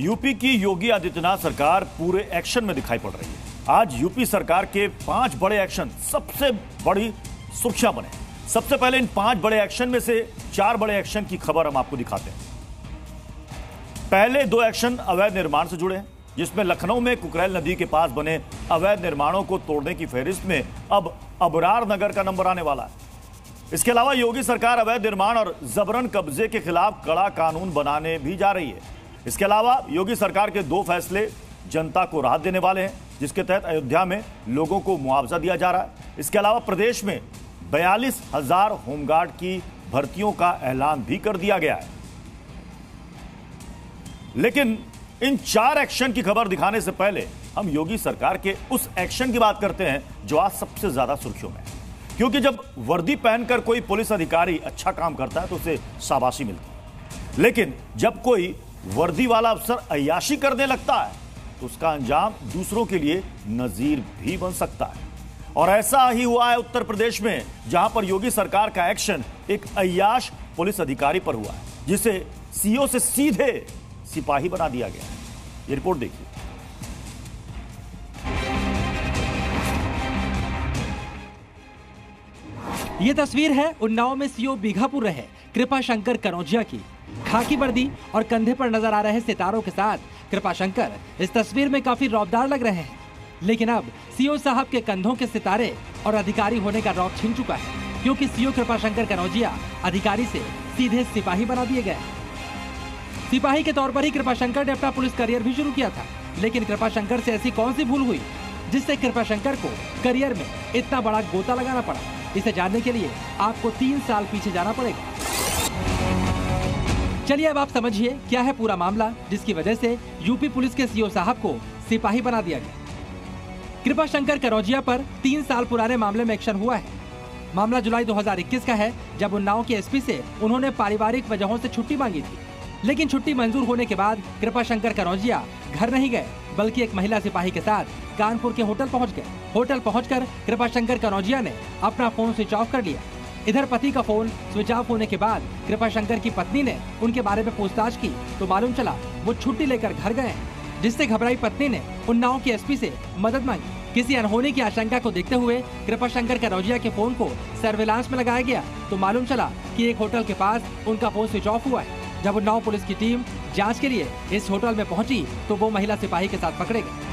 UP की योगी आदित्यनाथ सरकार पूरे एक्शन में दिखाई पड़ रही है। आज यूपी सरकार के 5 बड़े एक्शन सबसे बड़ी सुर्खियां बने। सबसे पहले इन 5 बड़े एक्शन में से 4 बड़े एक्शन की खबर हम आपको दिखाते हैं। पहले 2 एक्शन अवैध निर्माण से जुड़े हैं, जिसमें लखनऊ में कुकरैल नदी के पास बने अवैध निर्माणों को तोड़ने की फहरिस्त में अब अबरार नगर का नंबर आने वाला है। इसके अलावा योगी सरकार अवैध निर्माण और जबरन कब्जे के खिलाफ कड़ा कानून बनाने भी जा रही है। इसके अलावा योगी सरकार के 2 फैसले जनता को राहत देने वाले हैं, जिसके तहत अयोध्या में लोगों को मुआवजा दिया जा रहा है। इसके अलावा प्रदेश में 42,000 होमगार्ड की भर्तियों का ऐलान भी कर दिया गया है। लेकिन इन 4 एक्शन की खबर दिखाने से पहले हम योगी सरकार के उस एक्शन की बात करते हैं जो आज सबसे ज्यादा सुर्खियों में है, क्योंकि जब वर्दी पहनकर कोई पुलिस अधिकारी अच्छा काम करता है तो उसे शाबाशी मिलती है, लेकिन जब कोई वर्दी वाला अफसर अय्याशी करने लगता है तो उसका अंजाम दूसरों के लिए नजीर भी बन सकता है। और ऐसा ही हुआ है उत्तर प्रदेश में, जहां पर योगी सरकार का एक्शन एक अय्याश पुलिस अधिकारी पर हुआ है, जिसे सीओ से सीधे सिपाही बना दिया गया है। ये रिपोर्ट देखिए। ये तस्वीर है उन्नाव में सीओ बीघापुर रहे कृपा शंकर कनौजिया की। खाकी वर्दी और कंधे पर नजर आ रहे सितारों के साथ कृपा शंकर इस तस्वीर में काफी रौबदार लग रहे हैं, लेकिन अब सीओ साहब के कंधों के सितारे और अधिकारी होने का रौब छिन चुका है, क्योंकि सीओ कृपा शंकर कनौजिया अधिकारी से सीधे सिपाही बना दिए गए। सिपाही के तौर पर ही कृपा शंकर ने अपना पुलिस करियर भी शुरू किया था, लेकिन कृपा शंकर से ऐसी कौन सी भूल हुई जिससे कृपा शंकर को करियर में इतना बड़ा गोता लगाना पड़ा? इसे जानने के लिए आपको 3 साल पीछे जाना पड़ेगा। चलिए अब आप समझिए क्या है पूरा मामला, जिसकी वजह से यूपी पुलिस के सीओ साहब को सिपाही बना दिया गया। कृपा शंकर कनौजिया पर 3 साल पुराने मामले में एक्शन हुआ है। मामला जुलाई 2021 का है, जब उन्नाव के एसपी से उन्होंने पारिवारिक वजहों से छुट्टी मांगी थी, लेकिन छुट्टी मंजूर होने के बाद कृपा शंकर कनौजिया घर नहीं गए, बल्कि एक महिला सिपाही के साथ कानपुर के होटल पहुँच गए। होटल पहुँचकर कृपा शंकर कनौजिया ने अपना फोन स्विच ऑफ कर लिया। इधर पति का फोन स्विच ऑफ होने के बाद कृपा शंकर की पत्नी ने उनके बारे में पूछताछ की तो मालूम चला वो छुट्टी लेकर घर गए, जिससे घबराई पत्नी ने उन्नाव के एसपी से मदद मांगी। किसी अनहोनी की आशंका को देखते हुए कृपा शंकर कनौजिया के फोन को सर्विलांस में लगाया गया तो मालूम चला कि एक होटल के पास उनका फोन स्विच ऑफ हुआ है। जब उन्नाव पुलिस की टीम जाँच के लिए इस होटल में पहुँची तो वो महिला सिपाही के साथ पकड़े गए।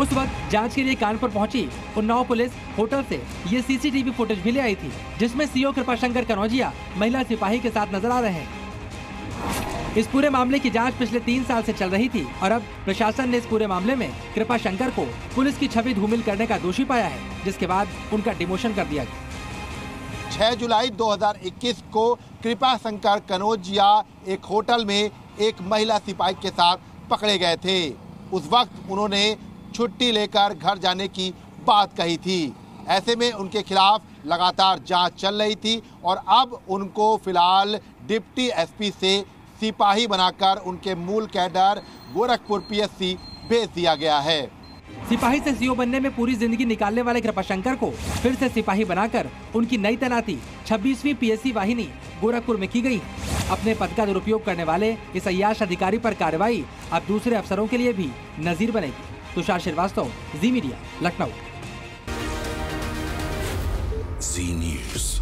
उस वक्त जांच के लिए कानपुर पहुंची उन्नाव पुलिस होटल से ये सीसीटीवी फुटेज भी ले आई थी, जिसमें सीओ कृपा शंकर कनौजिया महिला सिपाही के साथ नजर आ रहे हैं। इस पूरे मामले की जांच पिछले 3 साल से चल रही थी और अब प्रशासन ने इस पूरे मामले में कृपा शंकर को पुलिस की छवि धूमिल करने का दोषी पाया है, जिसके बाद उनका डिमोशन कर दिया गया। 6 जुलाई 2021 को कृपा शंकर कनौजिया एक होटल में एक महिला सिपाही के साथ पकड़े गए थे। उस वक्त उन्होंने छुट्टी लेकर घर जाने की बात कही थी। ऐसे में उनके खिलाफ लगातार जांच चल रही थी और अब उनको फिलहाल डिप्टी एसपी से सिपाही बनाकर उनके मूल कैडर गोरखपुर पीएससी भेज दिया गया है। सिपाही से सीओ बनने में पूरी जिंदगी निकालने वाले कृपा शंकर को फिर से सिपाही बनाकर उनकी नई तैनाती 26वीं पीएससी वाहिनी गोरखपुर में की गई। अपने पद का दुरुपयोग करने वाले इस अय्याश अधिकारी पर कार्रवाई अब दूसरे अफसरों के लिए भी नजीर बनेगी। Tushar Srivastava, Zee media, Lucknow. Zee News।